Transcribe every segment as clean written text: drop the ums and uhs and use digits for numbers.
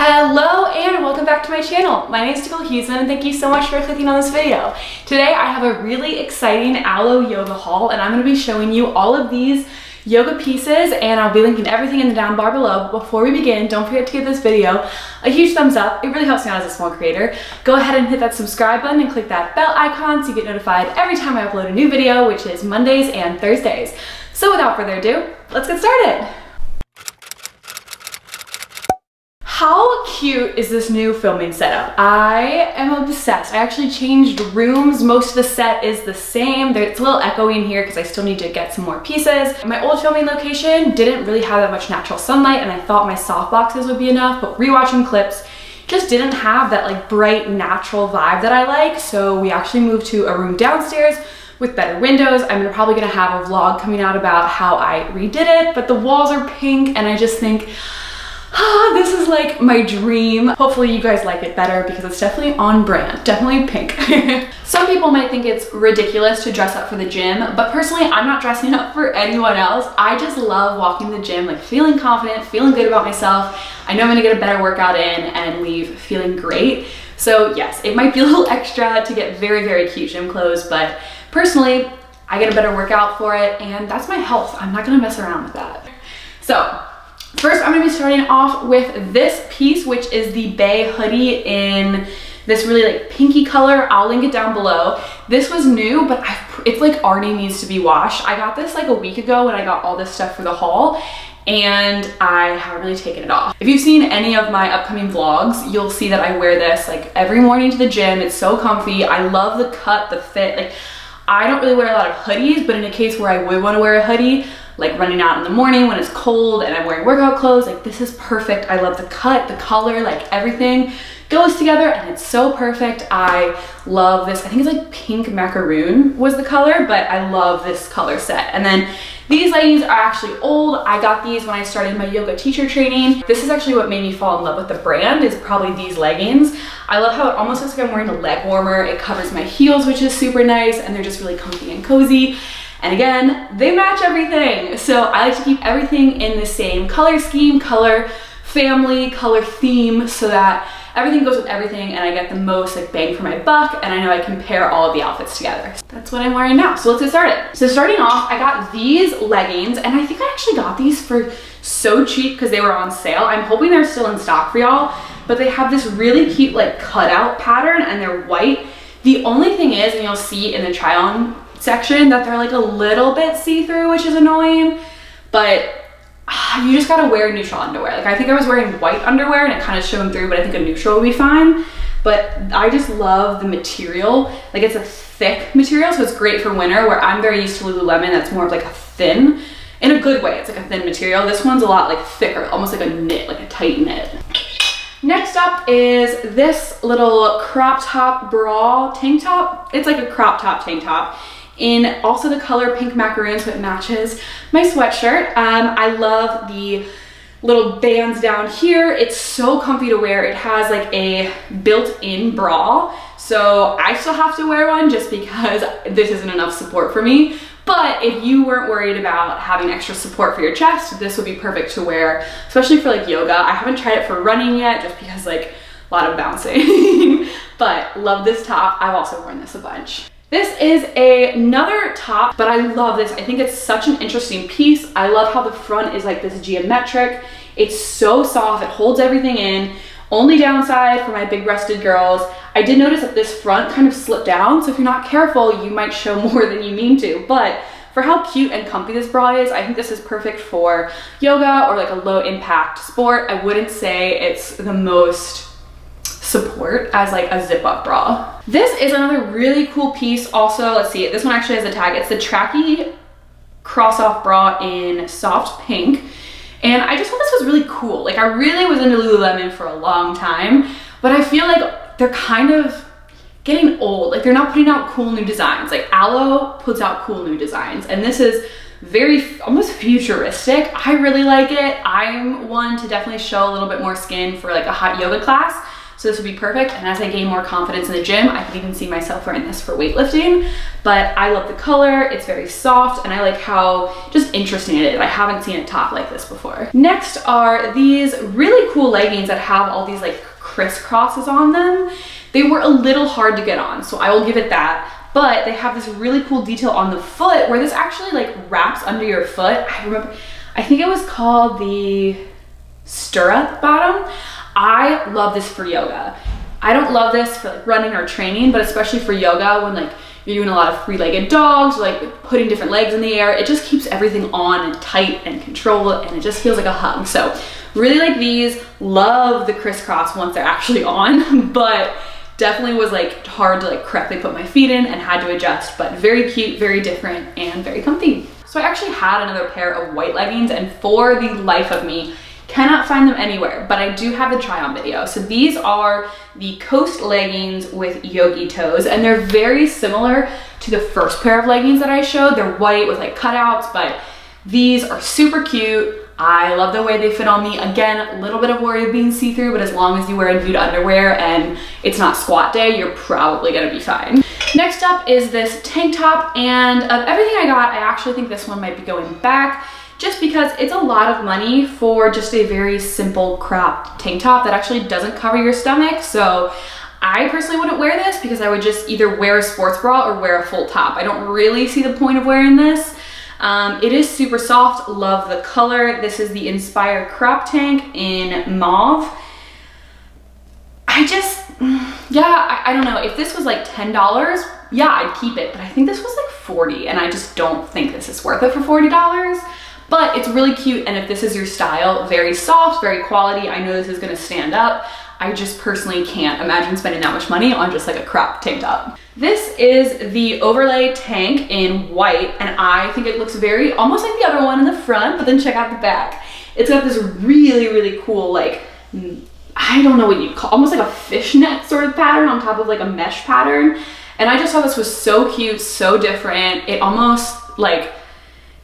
Hello and welcome back to my channel. My name is Nicole Huesman and thank you so much for clicking on this video. Today I have a really exciting Alo Yoga haul and I'm going to be showing you all of these yoga pieces and I'll be linking everything in the down bar below. Before we begin, don't forget to give this video a huge thumbs up. It really helps me out as a small creator. Go ahead and hit that subscribe button and click that bell icon so you get notified every time I upload a new video, which is Mondays and Thursdays. So without further ado, let's get started. How cute is this new filming setup? I am obsessed. I actually changed rooms. Most of the set is the same. It's a little echoey in here because I still need to get some more pieces. My old filming location didn't really have that much natural sunlight and I thought my soft boxes would be enough, but rewatching clips just didn't have that like bright natural vibe that I like. So we actually moved to a room downstairs with better windows. I'm probably gonna have a vlog coming out about how I redid it, but the walls are pink and I just think, this is like my dream. Hopefully you guys like it better because it's definitely on brand, definitely pink. Some people might think it's ridiculous to dress up for the gym, but personally I'm not dressing up for anyone else. I just love walking the gym, like feeling confident, feeling good about myself. I know I'm gonna get a better workout in and leave feeling great. So yes, it might be a little extra to get very, very cute gym clothes, but personally I get a better workout for it and that's my health. I'm not gonna mess around with that. So first, I'm gonna be starting off with this piece, which is the Bay hoodie in this really like pinky color. I'll link it down below. This was new, but it's like already needs to be washed. I got this like a week ago when I got all this stuff for the haul, and I haven't really taken it off. If you've seen any of my upcoming vlogs, you'll see that I wear this like every morning to the gym. It's so comfy. I love the cut, the fit. Like, I don't really wear a lot of hoodies, but in a case where I would wanna wear a hoodie, like running out in the morning when it's cold and I'm wearing workout clothes, like this is perfect. I love the cut, the color, like everything goes together and it's so perfect. I love this. I think it's like pink macaroon was the color, but I love this color set. And then these leggings are actually old. I got these when I started my yoga teacher training. This is actually what made me fall in love with the brand, is probably these leggings. I love how it almost looks like I'm wearing a leg warmer. It covers my heels, which is super nice, and they're just really comfy and cozy. And again, they match everything. So I like to keep everything in the same color scheme, color family, color theme, so that everything goes with everything and I get the most like bang for my buck, and I know I compare all of the outfits together. That's what I'm wearing now, so let's get started. So starting off, I got these leggings, and I think I actually got these for so cheap because they were on sale. I'm hoping they're still in stock for y'all, but they have this really cute like cutout pattern and they're white. The only thing is, and you'll see in the try on section, that they're like a little bit see-through, which is annoying, but you just gotta wear neutral underwear. Like I think I was wearing white underwear and it kind of shone through, but I think a neutral would be fine. But I just love the material. Like it's a thick material, so it's great for winter, where I'm very used to Lululemon that's more of like a thin, in a good way, it's like a thin material. This one's a lot like thicker, almost like a knit, like a tight knit. Next up is this little crop top bra tank top. It's like a crop top tank top in also the color pink macaroon, so it matches my sweatshirt. I love the little bands down here. It's so comfy to wear. It has like a built-in bra, so I still have to wear one just because this isn't enough support for me. But if you weren't worried about having extra support for your chest, this would be perfect to wear, especially for like yoga. I haven't tried it for running yet just because like a lot of bouncing, but love this top. I've also worn this a bunch. This is another top, but I love this. I think it's such an interesting piece. I love how the front is like this geometric. It's so soft, it holds everything in. Only downside for my big breasted girls, I did notice that this front kind of slipped down, so if you're not careful, you might show more than you mean to. But for how cute and comfy this bra is, I think this is perfect for yoga or like a low impact sport. I wouldn't say it's the most support as like a zip up bra. This is another really cool piece also. Let's see, this one actually has a tag. It's the tracky cross off bra in soft pink. And I just thought this was really cool. Like I really was into Lululemon for a long time, but I feel like they're kind of getting old. Like they're not putting out cool new designs. Like Alo puts out cool new designs, and this is very almost futuristic. I really like it. I'm one to definitely show a little bit more skin for like a hot yoga class. So this would be perfect. And as I gain more confidence in the gym, I could even see myself wearing this for weightlifting. But I love the color, it's very soft, and I like how just interesting it is. I haven't seen a top like this before. Next are these really cool leggings that have all these like crisscrosses on them. They were a little hard to get on, so I will give it that. But they have this really cool detail on the foot where this actually like wraps under your foot. I remember, I think it was called the stirrup bottom. I love this for yoga. I don't love this for like running or training, but especially for yoga when like you're doing a lot of three-legged dogs, or like putting different legs in the air. It just keeps everything on and tight and controlled, and it just feels like a hug. So really like these, love the crisscross once they're actually on, but definitely was like hard to like correctly put my feet in and had to adjust, but very cute, very different, and very comfy. So I actually had another pair of white leggings, and for the life of me, cannot find them anywhere, but I do have a try on video. So these are the Coast leggings with yogi toes, and they're very similar to the first pair of leggings that I showed. They're white with like cutouts, but these are super cute. I love the way they fit on me. Again, a little bit of worry of being see-through, but as long as you wear nude underwear and it's not squat day, you're probably gonna be fine. Next up is this tank top, and of everything I got, I actually think this one might be going back just because it's a lot of money for just a very simple cropped tank top that actually doesn't cover your stomach. So I personally wouldn't wear this because I would just either wear a sports bra or wear a full top. I don't really see the point of wearing this. It is super soft, love the color. This is the Inspire crop tank in mauve. I just, yeah, I don't know. If this was like $10, yeah, I'd keep it, but I think this was like $40, and I just don't think this is worth it for $40, but it's really cute. And if this is your style, very soft, very quality. I know this is gonna stand up. I just personally can't imagine spending that much money on just like a crop tank top. This is the overlay tank in white, and I think it looks very, almost like the other one in the front, but then check out the back. It's got this really, really cool, like, I don't know what you'd call, almost like a fishnet sort of pattern on top of like a mesh pattern. And I just thought this was so cute, so different. It almost like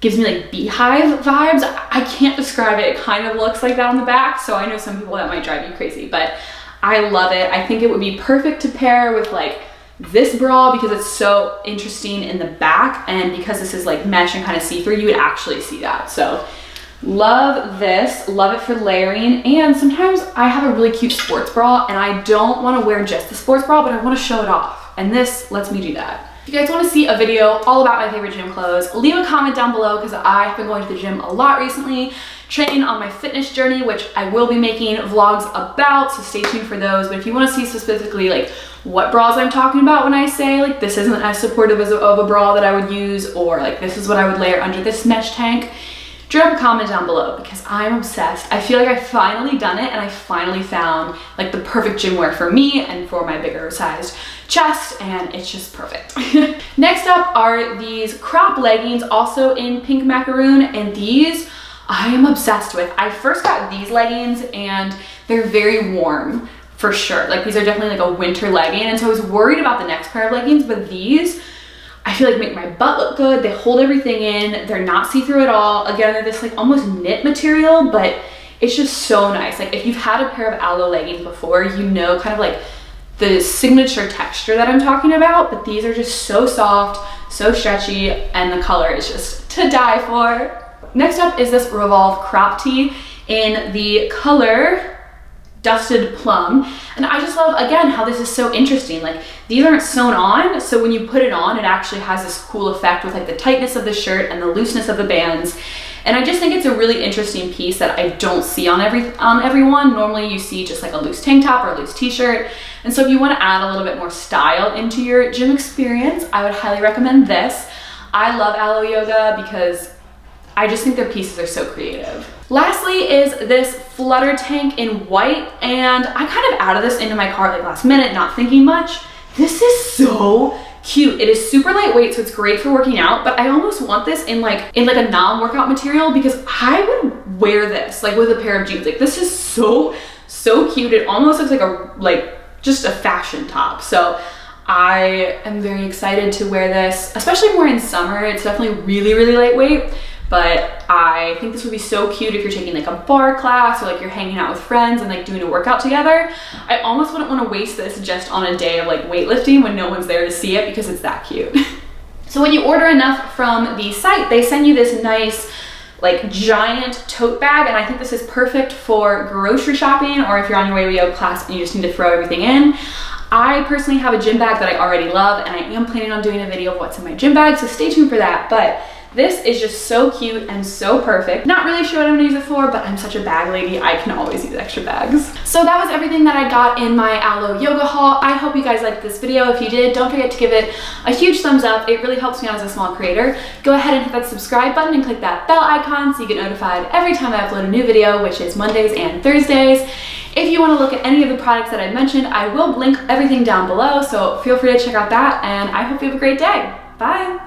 gives me like beehive vibes. I can't describe it. It kind of looks like that on the back. So I know some people that might drive you crazy, but I love it. I think it would be perfect to pair with like this bra because it's so interesting in the back, and because this is like mesh and kind of see-through, you would actually see that. So love this, love it for layering. And sometimes I have a really cute sports bra and I don't want to wear just the sports bra, but I want to show it off. And this lets me do that. If you guys want to see a video all about my favorite gym clothes, leave a comment down below because I've been going to the gym a lot recently, training on my fitness journey, which I will be making vlogs about, so stay tuned for those. But if you want to see specifically like what bras I'm talking about when I say like this isn't as supportive as of a bra that I would use, or like this is what I would layer under this mesh tank, drop a comment down below because I'm obsessed. I feel like I've finally done it, and I finally found like the perfect gym wear for me and for my bigger sized chest, and it's just perfect. Next up are these crop leggings, also in pink macaroon, and these I am obsessed with. I first got these leggings and they're very warm for sure. Like these are definitely like a winter legging, and so I was worried about the next pair of leggings, but these I feel like make my butt look good. They hold everything in. They're not see-through at all. Again, they're this like almost knit material, but it's just so nice. Like if you've had a pair of Alo leggings before, you know kind of like the signature texture that I'm talking about, but these are just so soft, so stretchy, and the color is just to die for. Next up is this Revolve crop tee in the color Dusted Plum, and I just love again how this is so interesting. Like these aren't sewn on, so when you put it on, it actually has this cool effect with like the tightness of the shirt and the looseness of the bands. And I just think it's a really interesting piece that I don't see on everyone. Normally you see just like a loose tank top or a loose t-shirt, and so if you want to add a little bit more style into your gym experience, I would highly recommend this. I love Alo Yoga because I just think their pieces are so creative. Lastly is this Flutter tank in white, and I kind of added this into my cart like last minute, not thinking much. This is so cute. It is super lightweight, so it's great for working out, but I almost want this in like a non-workout material because I would wear this like with a pair of jeans. Like this is so cute. It almost looks like a just a fashion top. So I am very excited to wear this, especially more in summer. It's definitely really, really lightweight. But I think this would be so cute if you're taking like a bar class or like you're hanging out with friends and like doing a workout together. I almost wouldn't want to waste this just on a day of like weightlifting when no one's there to see it, because it's that cute. So when you order enough from the site, they send you this nice like giant tote bag, and I think this is perfect for grocery shopping or if you're on your way to yoga class and you just need to throw everything in. I personally have a gym bag that I already love, and I am planning on doing a video of what's in my gym bag, so stay tuned for that. But this is just so cute and so perfect. Not really sure what I'm gonna use it for, but I'm such a bag lady, I can always use extra bags. So that was everything that I got in my Alo Yoga haul. I hope you guys liked this video. If you did, don't forget to give it a huge thumbs up. It really helps me out as a small creator. Go ahead and hit that subscribe button and click that bell icon so you get notified every time I upload a new video, which is Mondays and Thursdays. If you want to look at any of the products that I mentioned, I will link everything down below, so feel free to check out that, and I hope you have a great day. Bye!